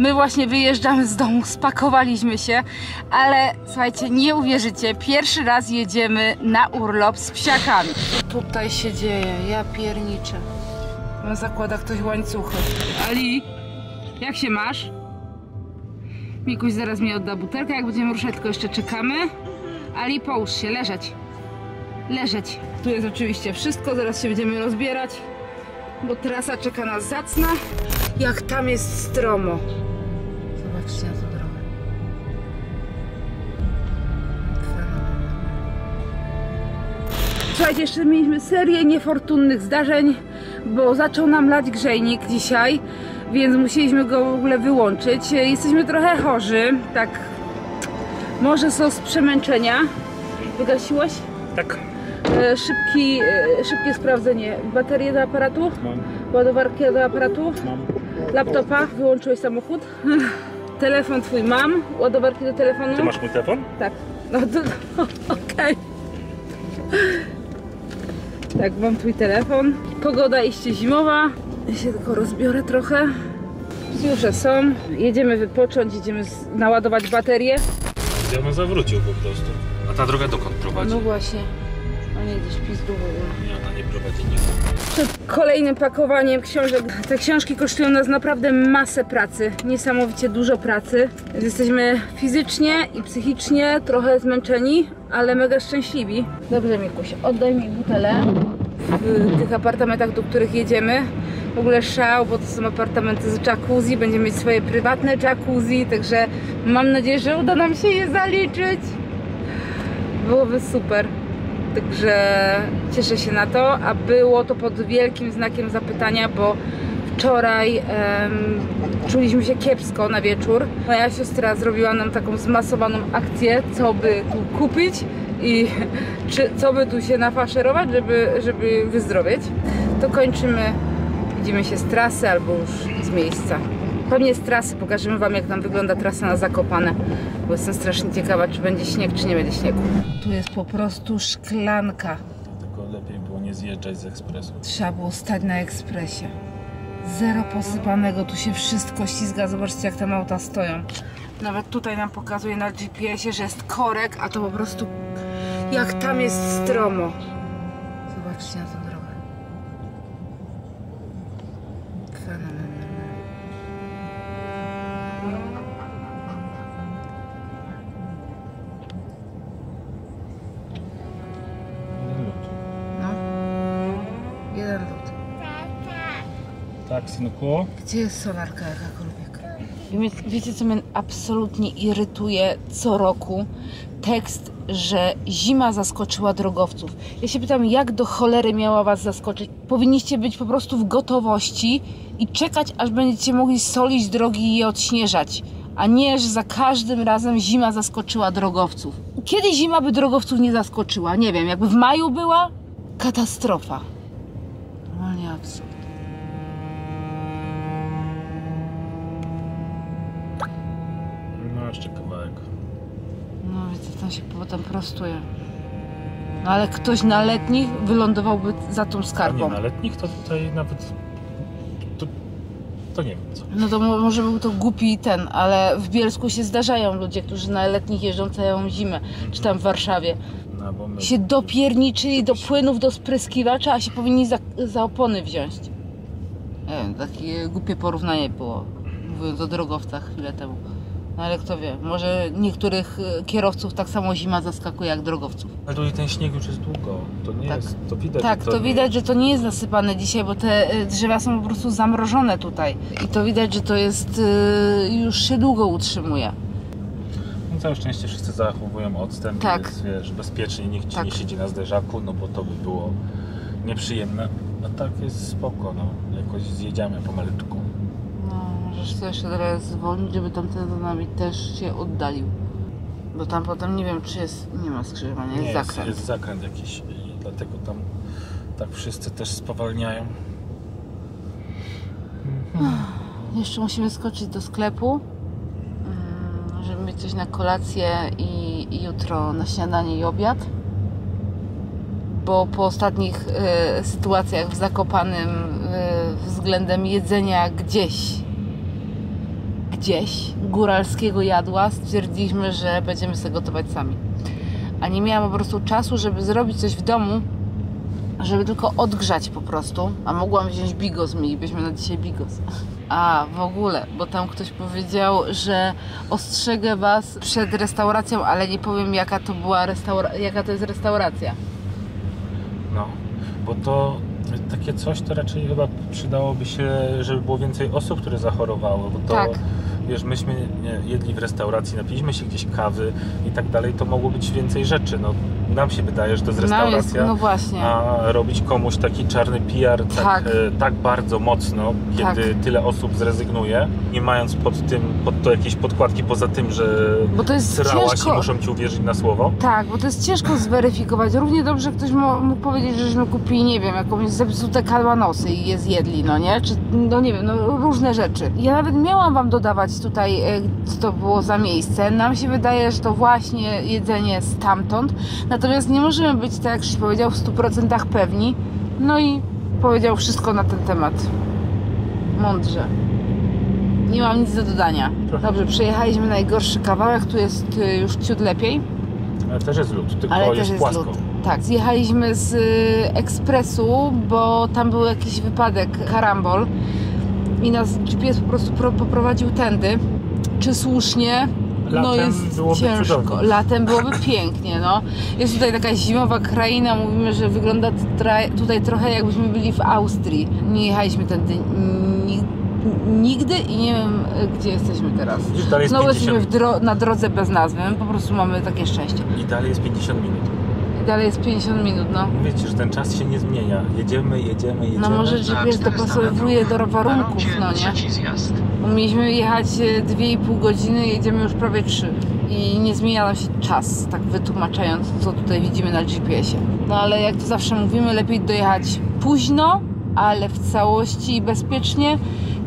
My właśnie wyjeżdżamy z domu, spakowaliśmy się, ale słuchajcie, nie uwierzycie, pierwszy raz jedziemy na urlop z psiakami. Co tutaj się dzieje? Ja pierniczę. Zakłada ktoś łańcuchy. Ali, jak się masz? Mikuś zaraz mi odda butelkę, jak będziemy ruszać, tylko jeszcze czekamy. Ali, połóż się, leżeć. Leżeć. Tu jest oczywiście wszystko, zaraz się będziemy rozbierać, bo trasa czeka nas zacna. Jak tam jest stromo. Zobaczcie na tą drogę. Słuchajcie, jeszcze mieliśmy serię niefortunnych zdarzeń, bo zaczął nam lać grzejnik dzisiaj, więc musieliśmy go w ogóle wyłączyć. Jesteśmy trochę chorzy, tak może są z przemęczenia. Wygasiłaś? Tak. Szybkie sprawdzenie. Baterię do aparatu? Mam. Ładowarkę do aparatu? Mam. Laptopa? Wyłączyłeś samochód? Telefon twój mam. Ładowarki do telefonu? Ty masz mój telefon? Tak. No to okej. Tak, mam twój telefon. Pogoda iście zimowa. Ja się tylko rozbiorę trochę. Już są. Jedziemy wypocząć, jedziemy naładować baterię. Ja bym zawrócił po prostu. A ta droga dokąd prowadzi? No właśnie. A nie, gdzieś pizdu w ogóle. Nie, ona nie prowadzi nigdy. Przed kolejnym pakowaniem książek. Te książki kosztują nas naprawdę masę pracy. Niesamowicie dużo pracy. Jesteśmy fizycznie i psychicznie trochę zmęczeni, ale mega szczęśliwi. Dobrze, Mikuś, oddaj mi butelę w tych apartamentach, do których jedziemy. W ogóle szał, bo to są apartamenty z jacuzzi. Będziemy mieć swoje prywatne jacuzzi, także mam nadzieję, że uda nam się je zaliczyć. Byłoby super. Także cieszę się na to, a było to pod wielkim znakiem zapytania, bo wczoraj czuliśmy się kiepsko na wieczór. Moja siostra zrobiła nam taką zmasowaną akcję, co by tu kupić i co by tu się nafaszerować, żeby wyzdrowieć. To kończymy, widzimy się z trasy albo już z miejsca. Pewnie z trasy, pokażemy wam, jak tam wygląda trasa na Zakopane, bo jestem strasznie ciekawa, czy będzie śnieg, czy nie będzie śniegu. Tu jest po prostu szklanka. Tylko lepiej było nie zjeżdżać z ekspresu. Trzeba było stać na ekspresie. Zero posypanego, tu się wszystko ślizga, zobaczcie, jak tam auta stoją. Nawet tutaj nam pokazuje na GPS-ie, że jest korek, a to po prostu jak tam jest stromo. Zobaczcie na tą drogę. Tak, synku. Gdzie jest solarka jakakolwiek? Wiecie, co mnie absolutnie irytuje co roku? Tekst, że zima zaskoczyła drogowców. Ja się pytam, jak do cholery miała was zaskoczyć? Powinniście być po prostu w gotowości i czekać, aż będziecie mogli solić drogi i je odśnieżać. A nie, że za każdym razem zima zaskoczyła drogowców. Kiedy zima by drogowców nie zaskoczyła? Nie wiem, jakby w maju była? Katastrofa. Normalnie absurd. Jeszcze kawałek. No widzę, tam się potem prostuje. No ale ktoś na letnich wylądowałby za tą skarpą. A nie, na letnich to tutaj nawet... To nie wiem co. No to może był to głupi ten, ale w Bielsku się zdarzają ludzie, którzy na letnich jeżdżą całą zimę, czy tam w Warszawie. No, bo my... się dopierniczyli do płynów, do spryskiwacza, a się powinni za opony wziąć. Nie wiem, takie głupie porównanie było, mówiąc o drogowcach chwilę temu. No ale kto wie, może niektórych kierowców tak samo zima zaskakuje jak drogowców. Ale tutaj ten śnieg już jest długo, to nie tak. Jest, to widać. Tak, to widać, że to nie jest zasypane dzisiaj, bo te drzewa są po prostu zamrożone tutaj. I to widać, że to jest, już się długo utrzymuje. No całe szczęście wszyscy zachowują odstęp, tak. Jest, wiesz, bezpiecznie, nikt tak. Nie siedzi na zderzaku, no bo to by było nieprzyjemne. A tak jest spoko, no, jakoś zjedziemy po malutku. Możesz sobie jeszcze teraz zwolnić, żeby tamten za nami też się oddalił. Bo tam potem nie wiem, czy jest, nie ma skrzyżowania, jest zakręt. Nie, jest zakręt jakiś i dlatego tam tak wszyscy też spowalniają. Jeszcze musimy skoczyć do sklepu, żeby mieć coś na kolację i jutro na śniadanie i obiad. Bo po ostatnich sytuacjach w Zakopanym względem jedzenia gdzieś gdzieś góralskiego jadła, stwierdziliśmy, że będziemy sobie gotować sami. A nie miałam po prostu czasu, żeby zrobić coś w domu, żeby tylko odgrzać po prostu. A mogłam wziąć bigos, mielibyśmy na dzisiaj bigos. A w ogóle, bo tam ktoś powiedział, że ostrzegę was przed restauracją, ale nie powiem jaka to jest restauracja. No, bo to takie coś to raczej chyba przydałoby się, żeby było więcej osób, które zachorowały, bo to tak. Wiesz, myśmy jedli w restauracji, napiliśmy się gdzieś kawy i tak dalej, to mogło być więcej rzeczy. No, nam się wydaje, że to jest restauracja, no właśnie. A robić komuś taki czarny PR tak bardzo mocno, kiedy tyle osób zrezygnuje, nie mając pod to jakiejś podkładki poza tym, że srałaś i muszą ci uwierzyć na słowo. Tak, bo to jest ciężko zweryfikować. Równie dobrze ktoś mógł powiedzieć, żeśmy kupili, nie wiem, jakąś zepsute kalmanosy i je zjedli, no nie? Czy, no nie wiem, no różne rzeczy. Ja nawet miałam wam dodawać tutaj, co to było za miejsce. Nam się wydaje, że to właśnie jedzenie stamtąd. Natomiast nie możemy być, tak jak już powiedział, w 100% pewni. No i powiedział wszystko na ten temat. Mądrze. Nie mam nic do dodania. Dobrze, przejechaliśmy najgorszy kawałek, tu jest już ciut lepiej. Ale też jest lód, tylko jest płasko. Tak, zjechaliśmy z ekspresu, bo tam był jakiś wypadek, karambol. I nas GPS po prostu poprowadził tędy. Czy słusznie? No jest ciężko. Latem byłoby pięknie, no. Jest tutaj taka zimowa kraina, mówimy, że wygląda tutaj trochę jakbyśmy byli w Austrii. Nie jechaliśmy tędy nigdy i nie wiem, gdzie jesteśmy teraz. Znowu jesteśmy na drodze bez nazwy, my po prostu mamy takie szczęście. I dalej jest 50 minut. I dalej jest 50 minut, no. Wiecie, że ten czas się nie zmienia. Jedziemy. No może GPS dopasowuje do warunków, no nie? Mieliśmy jechać 2,5 godziny, jedziemy już prawie 3. I nie zmienia nam się czas, tak wytłumaczając, co tutaj widzimy na GPS-ie. No ale jak to zawsze mówimy, lepiej dojechać późno, ale w całości i bezpiecznie,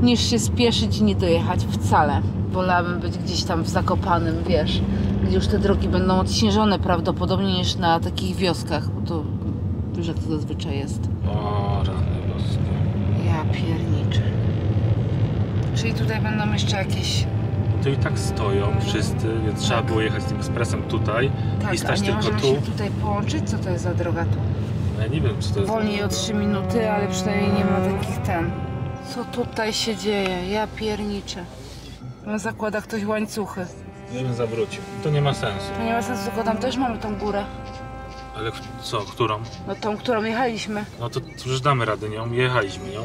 niż się spieszyć i nie dojechać wcale. Wolałabym być gdzieś tam w Zakopanem, wiesz, gdzie już te drogi będą odśnieżone prawdopodobnie niż na takich wioskach, bo to wiesz, jak to zazwyczaj jest. O, rany boskie. Ja pierniczę. Czyli tutaj będą jeszcze jakieś... To i tak stoją wszyscy, więc trzeba było jechać z tym ekspresem tutaj i stać tylko tu. Tak, a nie możemy się tutaj połączyć? Co to jest za droga tu? Ja nie wiem, co to jest. Wolniej o 3 minuty, ale przynajmniej nie ma takich ten. Co tutaj się dzieje? Ja pierniczę. Zakłada ktoś łańcuchy. Ja bym zawrócił. To nie ma sensu. To nie ma sensu, tylko tam też mamy tą górę. Ale co? Którą? No tą, którą jechaliśmy. No to już damy radę nią, jechaliśmy nią.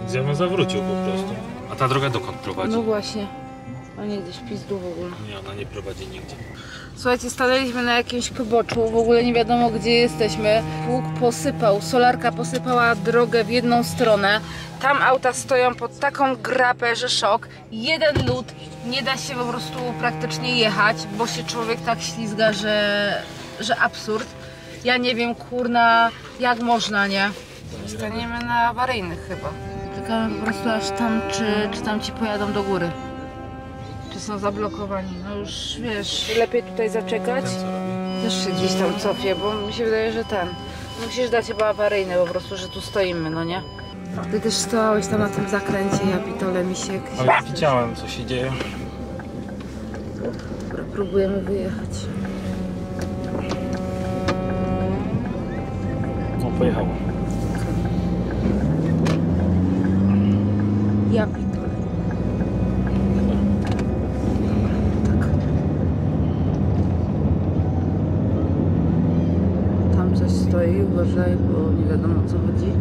Więc ja bym zawrócił po prostu. A ta droga dokąd prowadzi? No właśnie. A nie, gdzieś pizdu w ogóle. Nie, ona nie prowadzi nigdzie. Słuchajcie, stanęliśmy na jakimś poboczu, w ogóle nie wiadomo gdzie jesteśmy. Pług posypał, solarka posypała drogę w jedną stronę. Tam auta stoją pod taką grapę, że szok. Jeden lód, nie da się po prostu praktycznie jechać, bo się człowiek tak ślizga, że absurd. Ja nie wiem, kurna, jak można, nie? Staniemy na awaryjnych chyba. Czekamy po prostu aż tam, czy tam ci pojadą do góry. Czy są zablokowani, no już wiesz, lepiej tutaj zaczekać. Też się gdzieś tam cofię, bo mi się wydaje, że ten, musisz dać chyba awaryjny po prostu, że tu stoimy, no nie? Ty też stałeś tam na tym zakręcie, ja pitole misiek. Ale ja widziałem, co się dzieje. Dobra, próbujemy wyjechać. No, pojechało. Ja pitole. Tak. Tam coś stoi, uważaj, bo nie wiadomo, o co chodzi.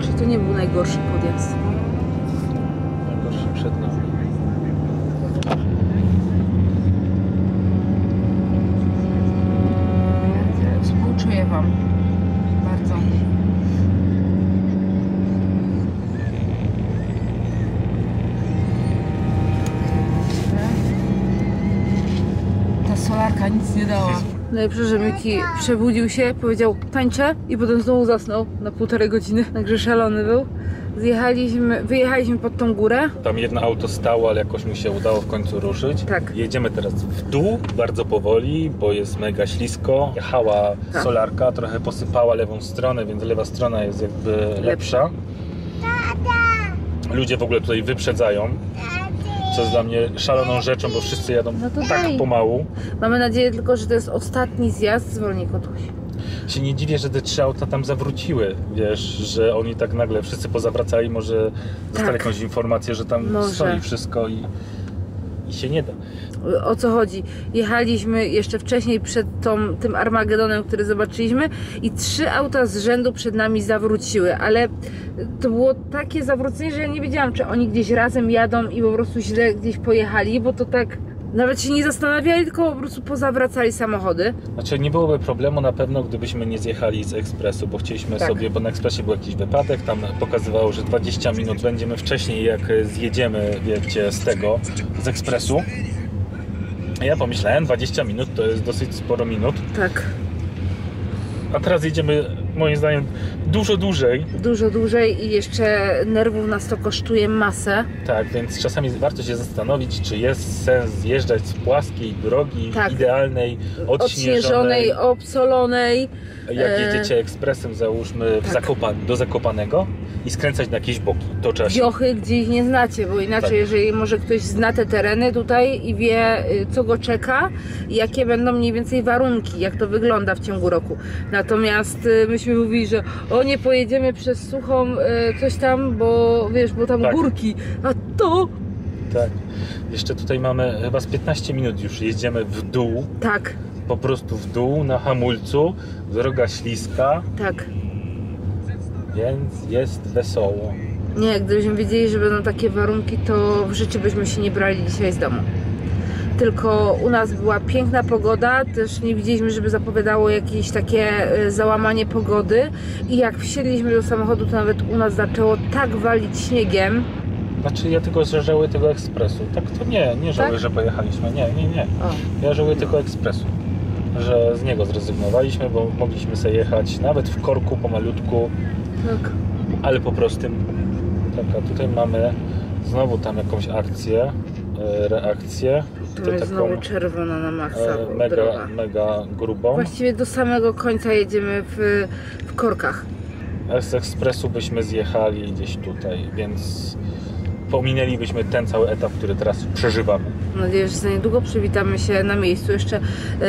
Czy to nie był najgorszy podjazd? Najgorszy przed nami. Współczuję wam bardzo. Ta solarka nic nie dała. Najlepsze, że Miki przebudził się, powiedział tańczę i potem znowu zasnął na 1,5 godziny. Także szalony był. Wyjechaliśmy pod tą górę. Tam jedno auto stało, ale jakoś mi się udało w końcu ruszyć. Tak. Jedziemy teraz w dół, bardzo powoli, bo jest mega ślisko. Jechała solarka, trochę posypała lewą stronę, więc lewa strona jest jakby lepsza. Ludzie w ogóle tutaj wyprzedzają, co jest dla mnie szaloną rzeczą, bo wszyscy jadą tak pomału. Mamy nadzieję tylko, że to jest ostatni zjazd, zwolnij kotuś. Się nie dziwię, że te 3 auta tam zawróciły, wiesz, że oni tak nagle wszyscy pozawracali, może dostali jakąś informację, że tam stoi wszystko i się nie da. O co chodzi? Jechaliśmy jeszcze wcześniej przed tym Armagedonem, który zobaczyliśmy i 3 auta z rzędu przed nami zawróciły, ale to było takie zawrócenie, że ja nie wiedziałam, czy oni gdzieś razem jadą i po prostu źle gdzieś pojechali, bo to tak... Nawet się nie zastanawiali, tylko po prostu pozawracali samochody. Znaczy nie byłoby problemu na pewno, gdybyśmy nie zjechali z ekspresu, bo chcieliśmy sobie, bo na ekspresie był jakiś wypadek, tam pokazywało, że 20 minut będziemy wcześniej, jak zjedziemy, wiecie, z ekspresu. Ja pomyślałem, 20 minut to jest dosyć sporo minut. Tak. A teraz jedziemy, moim zdaniem, dużo dłużej. Dużo dłużej i jeszcze nerwów nas to kosztuje masę. Tak, więc czasami warto się zastanowić, czy jest sens zjeżdżać z płaskiej drogi, idealnej, odśnieżonej, obsolonej. Jak jedziecie ekspresem, załóżmy, do Zakopanego i skręcać na jakieś boki. To trzeba wiochy, gdzie ich nie znacie, bo inaczej, jeżeli może ktoś zna te tereny tutaj i wie, co go czeka, jakie będą mniej więcej warunki, jak to wygląda w ciągu roku. Natomiast myśmy mówili, że o, nie pojedziemy przez suchą coś tam, bo wiesz, bo tam górki, a to... Tak, jeszcze tutaj mamy chyba z 15 minut już, jedziemy w dół. Tak. Po prostu w dół, na hamulcu, droga śliska. Tak. Więc jest wesoło. Nie, gdybyśmy wiedzieli, że będą takie warunki, to w życiu byśmy się nie brali dzisiaj z domu. Tylko u nas była piękna pogoda, też nie widzieliśmy, żeby zapowiadało jakieś takie załamanie pogody i jak wsiedliśmy do samochodu, to nawet u nas zaczęło tak walić śniegiem. Znaczy ja tylko żałuję tego ekspresu, to nie żałuję, że pojechaliśmy, nie. Ja żałuję tylko ekspresu, że z niego zrezygnowaliśmy, bo mogliśmy sobie jechać nawet w korku pomalutku, ale po prostu. Tak, a tutaj mamy znowu tam jakąś akcję, reakcję. To jest znowu czerwona na maksa. Mega grubą. Właściwie do samego końca jedziemy w korkach. Z ekspresu byśmy zjechali gdzieś tutaj, więc pominęlibyśmy ten cały etap, który teraz przeżywamy. Mam nadzieję, że za niedługo przywitamy się na miejscu. Jeszcze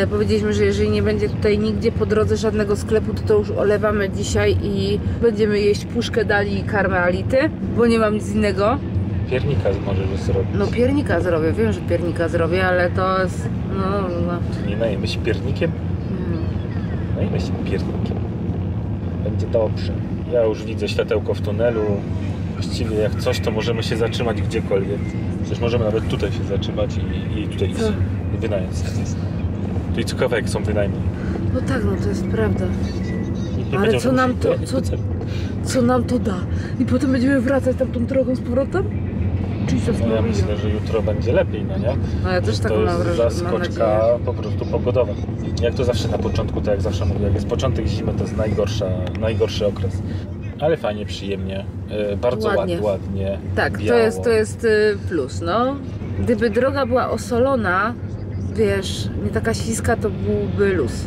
powiedzieliśmy, że jeżeli nie będzie tutaj nigdzie po drodze żadnego sklepu, to już olewamy dzisiaj i będziemy jeść puszkę dali i karmę Ality, bo nie mam nic innego. Piernika możesz zrobić. No piernika zrobię, wiem, że piernika zrobię, ale to jest... Nie najemy się piernikiem? Najemy się piernikiem. Będzie dobrze. Ja już widzę światełko w tunelu. Właściwie jak coś, to możemy się zatrzymać gdziekolwiek. Przecież możemy nawet tutaj się zatrzymać i tutaj iść. Wynająć. To i ciekawe, jak są wynajmy. No tak, to jest prawda. Ale co nam to da? I potem będziemy wracać tamtą drogą z powrotem? No ja myślę, że jutro będzie lepiej, nie? No ja też tak mam wrażenie. To jest zaskoczka po prostu pogodowa. Jak to zawsze na początku, tak jak zawsze mówię, jak jest początek zimy, to jest najgorszy okres. Ale fajnie, przyjemnie, bardzo ładnie, tak, biało. To jest plus, Gdyby droga była osolona, wiesz, nie taka śliska, to byłby luz.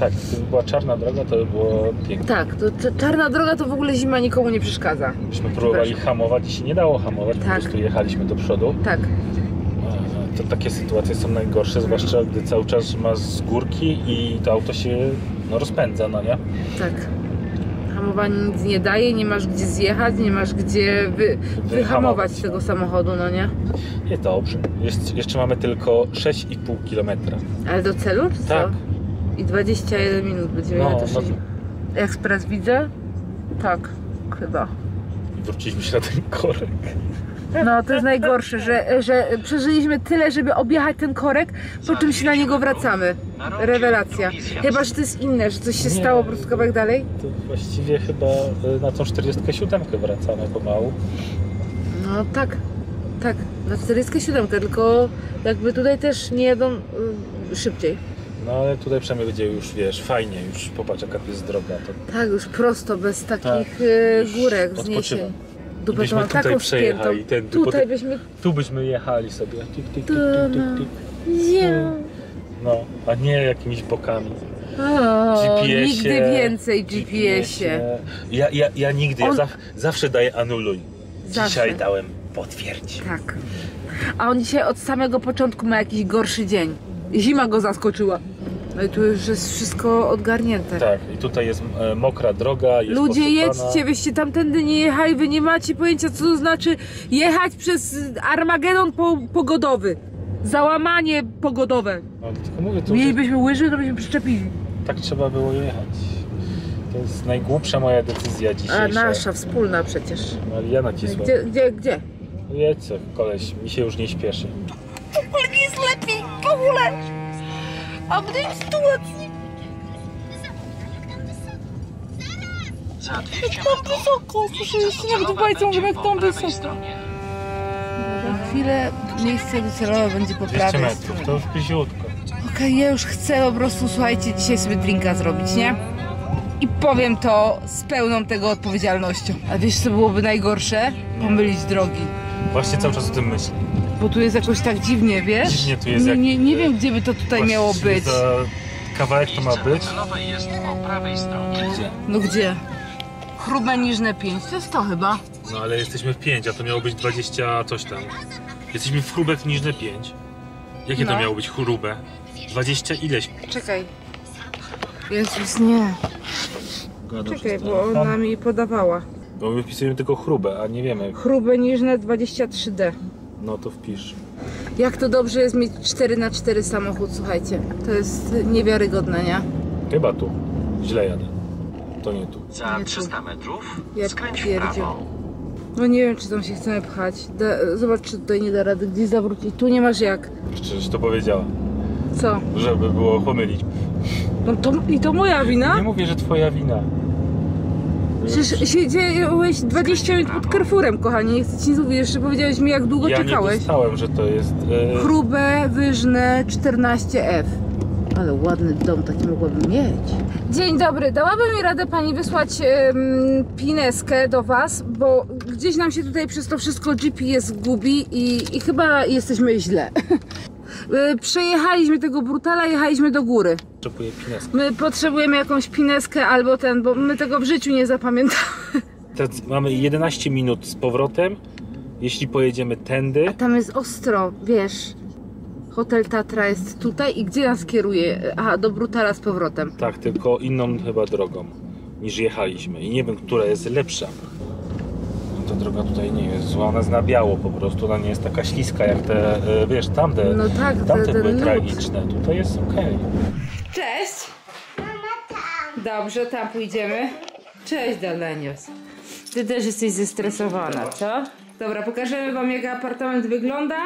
Tak, gdyby była czarna droga, to by było pięknie. Tak, to czarna droga to w ogóle zima nikomu nie przeszkadza. Myśmy próbowali hamować i się nie dało hamować, po prostu jechaliśmy do przodu. Tak. To takie sytuacje są najgorsze, zwłaszcza gdy cały czas masz z górki i to auto się rozpędza, nie? Tak. Hamowanie nic nie daje, nie masz gdzie zjechać, nie masz gdzie wyhamować tego samochodu, nie? Jest dobrze. Jeszcze mamy tylko 6,5 km. Ale do celu, czy co? I 21 minut będziemy mieli też. Ekspres widzę? Tak, chyba. I wróciliśmy się na ten korek. To jest najgorsze, że przeżyliśmy tyle, żeby objechać ten korek, po czym się na niego wracamy. Rewelacja. Chyba, że to jest inne, że coś się stało po prostu kawałek dalej. To właściwie chyba na tą 47 wracamy pomału. Tak, na 47, tylko jakby tutaj też nie jedą szybciej. No ale tutaj przynajmniej będzie już, wiesz, fajnie, już popatrz jaka tu jest droga. To... Tak, już prosto, bez takich górek wzniesień. Byśmy tutaj przejechali, ten, tutaj byśmy jechali sobie. No, a nie jakimiś bokami. GPS-ie, nigdy więcej GPS-ie. Ja nigdy, zawsze daję anuluj. Zawsze. Dzisiaj dałem potwierdź. Tak. A on dzisiaj od samego początku ma jakiś gorszy dzień. Zima go zaskoczyła. No i tu już jest wszystko odgarnięte. Tak, i tutaj jest mokra droga. Jest ludzie, posypana. Jedźcie, wyście tamtędy nie jechali, wy nie macie pojęcia, co to znaczy jechać przez Armagedon pogodowy. Załamanie pogodowe. No, tylko mówię, tu mielibyśmy łyży, to byśmy przyczepili. Tak trzeba było jechać. To jest najgłupsza moja decyzja dzisiejsza. A nasza wspólna przecież. No, ale ja nacisłem. Gdzie? Jedź co, koleś, mi się już nie śpieszy. To w ogóle nie jest lepiej, w ogóle. A w tej sytuacji... Jak tam wysoko, słyszę, jest jak Dubajca, mówię, jak tam wysoko. Za chwilę miejsce docelowe będzie po prawej 200 metrów, to już bliziutko. Okej, ja już chcę po prostu, słuchajcie, dzisiaj sobie drinka zrobić, nie? I powiem to z pełną tego odpowiedzialnością. A wiesz co byłoby najgorsze? Pomylić drogi. Właśnie cały czas o tym myślę. Bo tu jest jakoś tak dziwnie, wiesz? Dziwnie tu jest. Nie wiem, gdzie by to tutaj miało być. Kawałek to ma być. Jest po prawej stronie. Gdzie? No gdzie? Chrube niżne 5, to jest to chyba. No ale jesteśmy w 5, a to miało być 20 coś tam. Jesteśmy w chrube niżne 5. Jakie to miało być chrube? 20 ileś. Czekaj. Jezus, nie. Czekaj, bo ona mi podawała. Bo my wpisujemy tylko chrubę, a nie wiemy. Chrube niżne 23D. No to wpisz. Jak to dobrze jest mieć 4x4 samochód, słuchajcie. To jest niewiarygodne, nie? Chyba tu. Źle jadę. To nie tu. Za 300 metrów skręć w prawo. No nie wiem, czy tam się chcemy pchać. Zobacz, czy tutaj nie da rady. Gdzieś zawrócić. Tu nie masz jak. Szczerze to powiedziała. Co? Żeby było pomylić. No to, i to moja wina? Nie mówię, że twoja wina. Przecież siedziałeś 20 minut pod Carrefourem, kochanie. Nie chcę ci mówić, jeszcze powiedziałeś mi, jak długo czekałeś. Ja dostałem, że to jest... Chrube, wyżne, 14F. Ale ładny dom taki mogłabym mieć. Dzień dobry. Dałaby mi radę pani wysłać pineskę do was, bo gdzieś nam się tutaj przez to wszystko GPS gubi i chyba jesteśmy źle. Przejechaliśmy tego brutala, jechaliśmy do góry. My potrzebujemy jakąś pineskę albo ten, bo my tego w życiu nie zapamiętamy. Mamy 11 minut z powrotem, jeśli pojedziemy tędy. A tam jest ostro, wiesz. Hotel Tatra jest tutaj i gdzie nas kieruje? Aha, do brutala z powrotem. Tak, tylko inną chyba drogą niż jechaliśmy i nie wiem, która jest lepsza. Ta droga tutaj nie jest zła, ona zna biało po prostu, ona nie jest taka śliska jak te, wiesz, tamte, no tak, tamte były tragiczne, tutaj jest okej. Cześć! Dobrze, tam pójdziemy. Cześć, Dalenios. Ty też jesteś zestresowana, co? Dobra, pokażemy wam, jak apartament wygląda,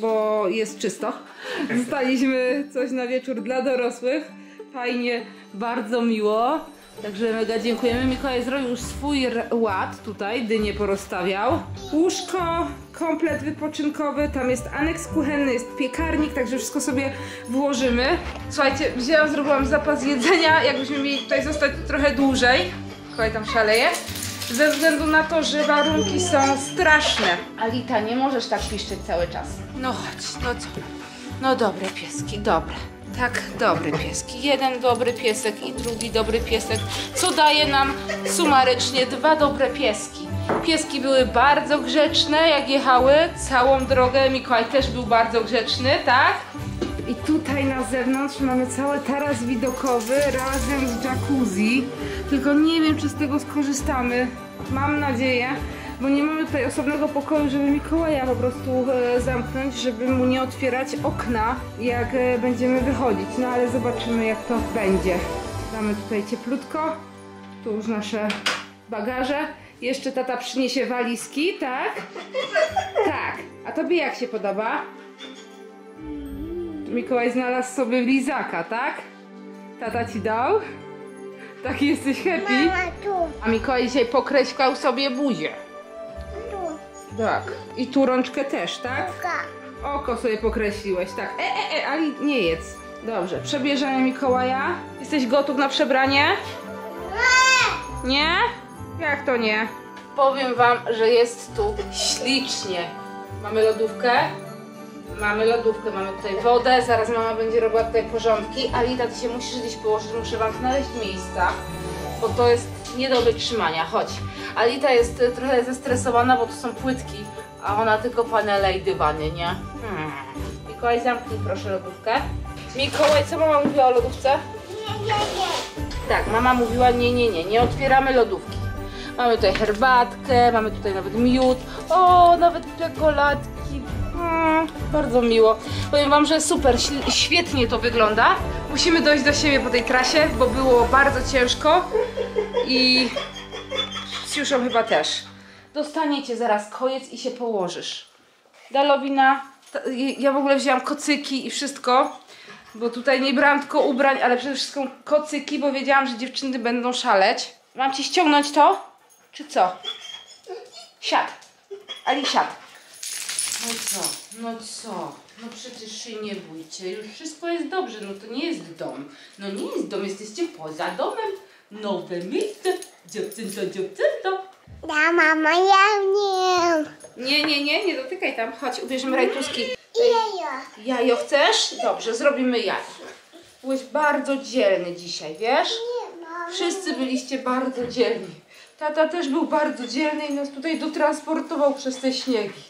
bo jest czysto. Zostaliśmy coś na wieczór dla dorosłych, fajnie, bardzo miło. Także mega dziękujemy. Mikołaj zrobił już swój ład tutaj, dynie porozstawiał. Łóżko, komplet wypoczynkowy, tam jest aneks kuchenny, jest piekarnik, także wszystko sobie włożymy. Słuchajcie, wzięłam, zrobiłam zapas jedzenia, jakbyśmy mieli tutaj zostać trochę dłużej. Mikołaj tam szaleje. Ze względu na to, że warunki są straszne. Alita, nie możesz tak piszczeć cały czas. No chodź, no co? No dobre pieski, dobre. Tak, dobre pieski. Jeden dobry piesek i drugi dobry piesek, co daje nam sumarycznie 2 dobre pieski. Pieski były bardzo grzeczne, jak jechały całą drogę. Mikołaj też był bardzo grzeczny, tak? I tutaj na zewnątrz mamy cały taras widokowy razem z jacuzzi. Tylko nie wiem, czy z tego skorzystamy. Mam nadzieję, bo nie mamy tutaj osobnego pokoju, żeby Mikołaja po prostu zamknąć, żeby mu nie otwierać okna, jak będziemy wychodzić. No ale zobaczymy, jak to będzie. Mamy tutaj cieplutko, tu już nasze bagaże. Jeszcze tata przyniesie walizki, tak? Tak. A tobie jak się podoba? Mikołaj znalazł sobie lizaka, tak? Tata ci dał? Taki jesteś happy? A Mikołaj dzisiaj pokreślał sobie buzię. Tak. I tu rączkę też, tak? Oko sobie pokreśliłeś, tak. Ale nie jedz. Dobrze, przebierzemy Mikołaja. Jesteś gotów na przebranie? Nie! Nie? Jak to nie? Powiem wam, że jest tu ślicznie. Mamy lodówkę. Mamy tutaj wodę, zaraz mama będzie robiła tutaj porządki. Alita, ty się musisz gdzieś położyć, muszę wam znaleźć miejsca, bo to jest nie do wytrzymania, chodź. Alita jest trochę zestresowana, bo tu są płytki, a ona tylko panele i dywany, nie? Mikołaj, zamknij proszę lodówkę. Mikołaj, co mama mówiła o lodówce? Nie. Tak, mama mówiła nie otwieramy lodówki. Mamy tutaj herbatkę, mamy tutaj nawet miód, o, nawet czekoladki. Bardzo miło. Powiem wam, że super, świetnie to wygląda. Musimy dojść do siebie po tej trasie, bo było bardzo ciężko i z Juszą chyba też. Dostaniecie zaraz koniec i się położysz. Dalowina, ja w ogóle wzięłam kocyki i wszystko, bo tutaj nie brałam tylko ubrań, ale przede wszystkim kocyki, bo wiedziałam, że dziewczyny będą szaleć. Mam ci ściągnąć to? Czy co? Siad. Ali, siad. No co? No przecież się nie bójcie, już wszystko jest dobrze, no to nie jest dom. No nie jest dom, jesteście poza domem. Nowe miejsce, dziewczęta. Da, mama, ja nie. Nie dotykaj tam, chodź, ubierzemy rajtuski. Jajo. Jajo chcesz? Dobrze, zrobimy jajo. Byłeś bardzo dzielny dzisiaj, wiesz? Nie, mama. Wszyscy byliście bardzo dzielni. Tata też był bardzo dzielny i nas tutaj dotransportował przez te śniegi.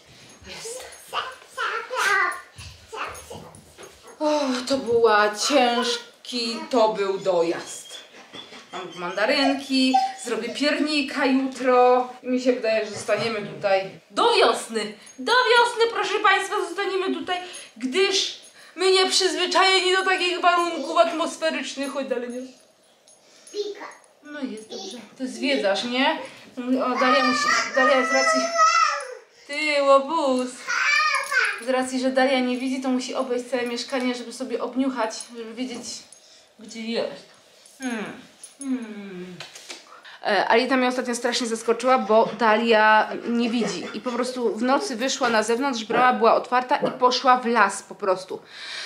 Jest. O, to był ciężki, to był dojazd. Mam mandarynki, zrobię piernika jutro. Mi się wydaje, że zostaniemy tutaj do wiosny. Do wiosny, proszę Państwa, zostaniemy tutaj, gdyż my nie przyzwyczajeni do takich warunków atmosferycznych. Chodź dalej, nie? No jest dobrze. Ty zwiedzasz, nie? O, Daria musi... Daria z racji... Ty, łobuz! Z racji, że Daria nie widzi, to musi obejść całe mieszkanie, żeby sobie obniuchać, żeby wiedzieć, gdzie jest. Alita mnie ostatnio strasznie zaskoczyła, bo Daria nie widzi. I po prostu w nocy wyszła na zewnątrz, brama była otwarta i poszła w las po prostu.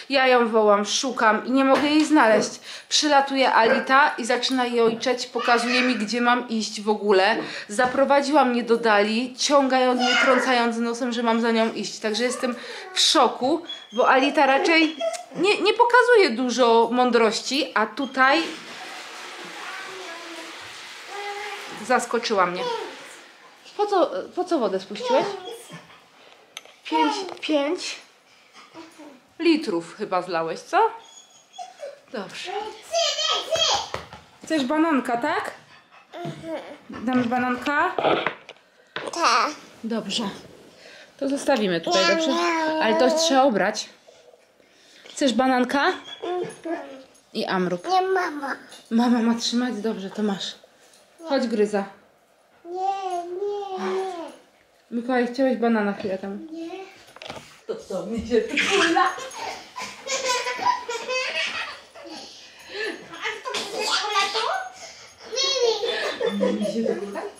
Ja ją wołam, szukam i nie mogę jej znaleźć. Przylatuje Alita i zaczyna jojczeć, pokazuje mi, gdzie mam iść w ogóle. Zaprowadziła mnie do Dali, ciągając mnie, trącając nosem, że mam za nią iść. Także jestem w szoku, bo Alita raczej nie pokazuje dużo mądrości, a tutaj... Zaskoczyła mnie. Po co wodę spuściłeś? 5 litrów chyba zlałeś, co? Dobrze. Chcesz bananka, tak? Damy bananka? Tak. Dobrze. To zostawimy tutaj, dobrze? Ale to trzeba obrać. Chcesz bananka? I amruk. Nie, mama. Mama ma trzymać? Dobrze, to masz. Chodź, gryza. Nie. Mikołaj, chciałeś banana chwilę temu? Nie. To co, mnie się trula? A to mnie się trula?